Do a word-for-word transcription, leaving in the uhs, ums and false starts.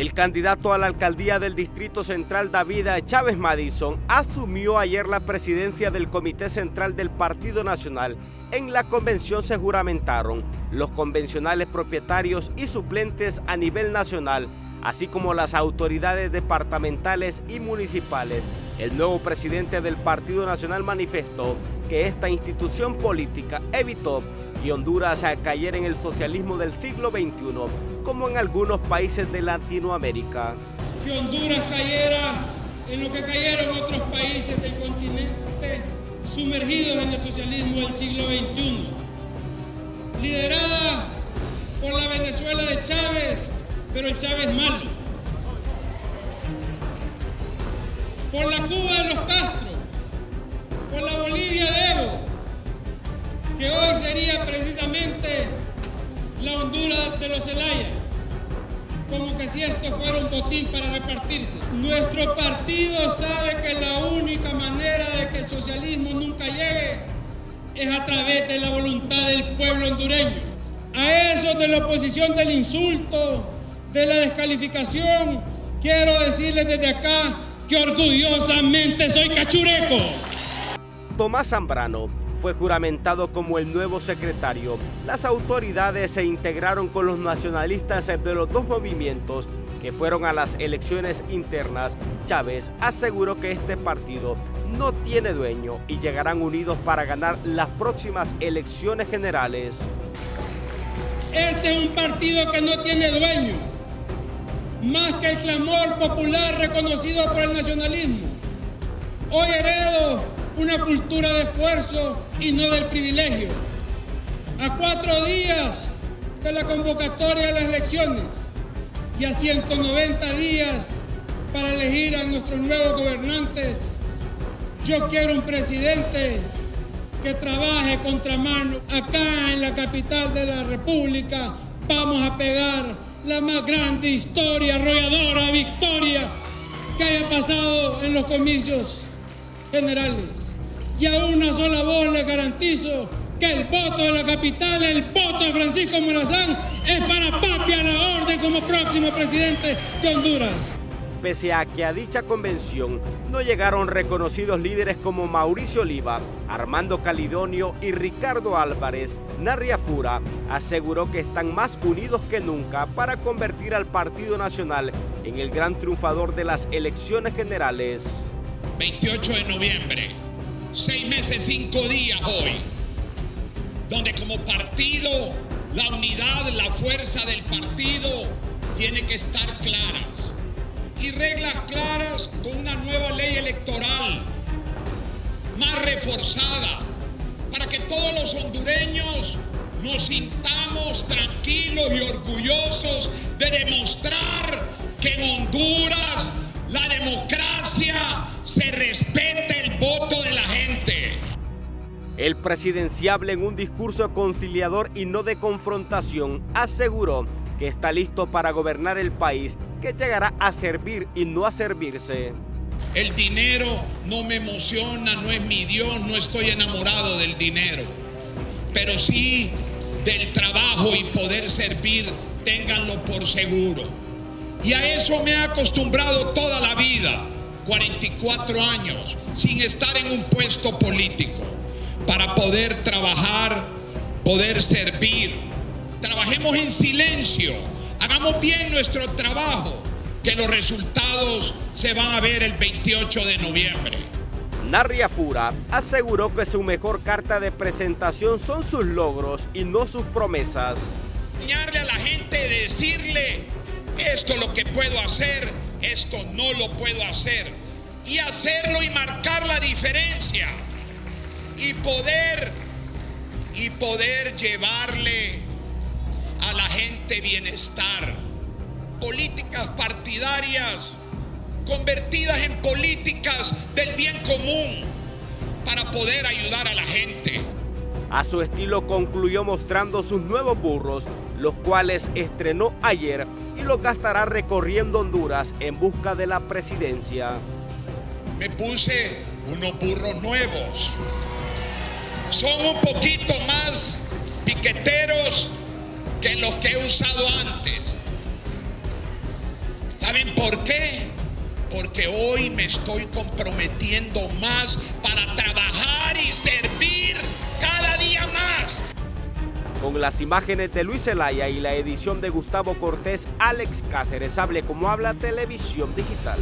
El candidato a la alcaldía del Distrito Central, David Chávez Madison, asumió ayer la presidencia del Comité Central del Partido Nacional. En la convención se juramentaron los convencionales propietarios y suplentes a nivel nacional, así como las autoridades departamentales y municipales. El nuevo presidente del Partido Nacional manifestó que esta institución política evitó que Honduras cayera en el socialismo del siglo veintiuno, como en algunos países de Latinoamérica. Que Honduras cayera en lo que cayeron otros países del continente sumergidos en el socialismo del siglo veintiuno. Liderada por la Venezuela de Chávez, pero el Chávez malo. Por la Cuba de los Castro, por la Bolivia de Evo, que hoy sería precisamente la Honduras de los Zelaya, como que si esto fuera un botín para repartirse. Nuestro partido sabe que la única manera de que el socialismo nunca llegue es a través de la voluntad del pueblo hondureño. A esos de la oposición del insulto, de la descalificación, quiero decirles desde acá que orgullosamente soy cachureco. Tomás Zambrano fue juramentado como el nuevo secretario. Las autoridades se integraron con los nacionalistas de los dos movimientos que fueron a las elecciones internas. Chávez aseguró que este partido no tiene dueño y llegarán unidos para ganar las próximas elecciones generales. Este es un partido que no tiene dueño, más que el clamor popular reconocido por el nacionalismo. Hoy heredo una cultura de esfuerzo y no del privilegio. A cuatro días de la convocatoria de las elecciones y a ciento noventa días para elegir a nuestros nuevos gobernantes, yo quiero un presidente que trabaje contra mano. Acá en la capital de la República vamos a pegar la más grande historia, arrolladora victoria que haya pasado en los comicios generales. Y a una sola voz les garantizo que el voto de la capital, el voto de Francisco Morazán, es para papi a la orden como próximo presidente de Honduras. Pese a que a dicha convención no llegaron reconocidos líderes como Mauricio Oliva, Armando Calidonio y Ricardo Álvarez, Nardia Fura aseguró que están más unidos que nunca para convertir al Partido Nacional en el gran triunfador de las elecciones generales. veintiocho de noviembre, seis meses, cinco días hoy, donde como partido la unidad, la fuerza del partido tiene que estar claras. Y reglas claras con una nueva ley electoral más reforzada para que todos los hondureños nos sintamos tranquilos y orgullosos de demostrar que en Honduras la democracia se respeta, el voto de la gente. El presidenciable, en un discurso conciliador y no de confrontación, aseguró que está listo para gobernar el país, que llegará a servir y no a servirse. El dinero no me emociona, no es mi Dios, no estoy enamorado del dinero, pero sí del trabajo y poder servir, ténganlo por seguro. Y a eso me he acostumbrado toda la vida, cuarenta y cuatro años, sin estar en un puesto político, para poder trabajar, poder servir. Trabajemos en silencio, hagamos bien nuestro trabajo, que los resultados se van a ver el veintiocho de noviembre. Nardia Fura aseguró que su mejor carta de presentación son sus logros y no sus promesas. Enseñarle a la gente, decirle, esto es lo que puedo hacer, esto no lo puedo hacer. Y hacerlo y marcar la diferencia. Y poder, y poder llevarle a la gente bienestar. Políticas partidarias convertidas en políticas del bien común para poder ayudar a la gente. A su estilo concluyó mostrando sus nuevos burros, los cuales estrenó ayer y los gastará recorriendo Honduras en busca de la presidencia. Me puse unos burros nuevos. Son un poquito más piqueteros que los que he usado antes, ¿Saben por qué? Porque hoy me estoy comprometiendo más para trabajar y servir cada día más. Con las imágenes de Luis Zelaya y la edición de Gustavo Cortés, Alex Cáceres, Hable Como Habla, Televisión Digital.